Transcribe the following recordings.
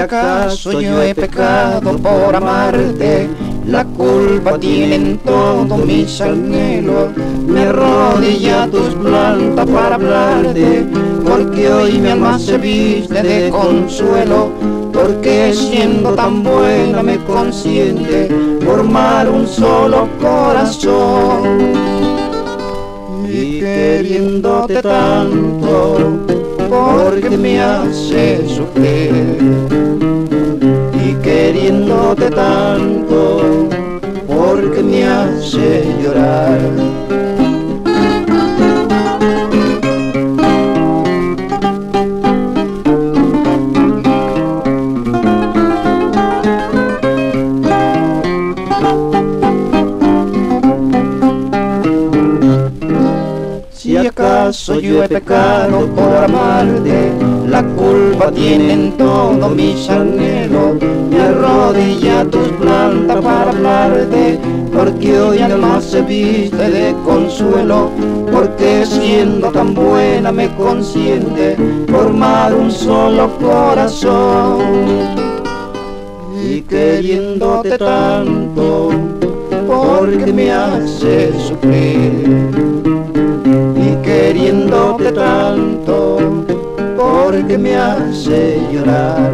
acaso yo he pecado por amarte? La culpa tienen todos mis anhelos. Me arrodillé a tus plantas para hablarte, porque hoy mi alma se viste de consuelo, porque siendo tan buena me consiente formar un solo corazón. Y queriéndote tanto, porque me hace sufrir, y queriéndote tanto, porque me hace llorar. Si acaso yo he pecado por amarte, la culpa tienen todos mis anhelos. Me arrodillé a tus plantas para hablarte, porque hoy mi alma se viste de consuelo, porque siendo tan buena me consiente formar un solo corazón. Y queriéndote tanto, porque me hace sufrir, queriéndote tanto, porque me hace llorar.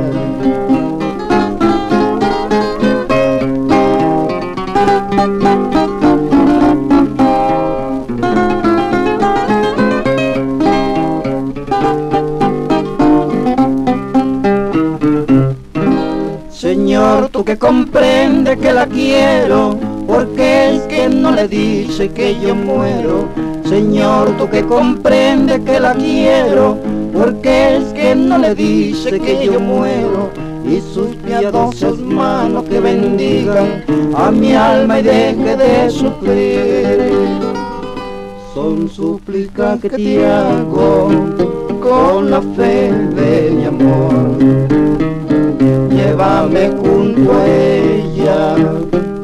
Señor, tú que comprendes que la quiero, porque el que no le dice que yo muero. Señor, tú que comprendes que la quiero, porque el que no le dice que yo muero. Y sus piadosas manos que bendigan a mi alma y deje de sufrir. Son súplicas que te hago con la fe de mi amor. Llévame junto a ella,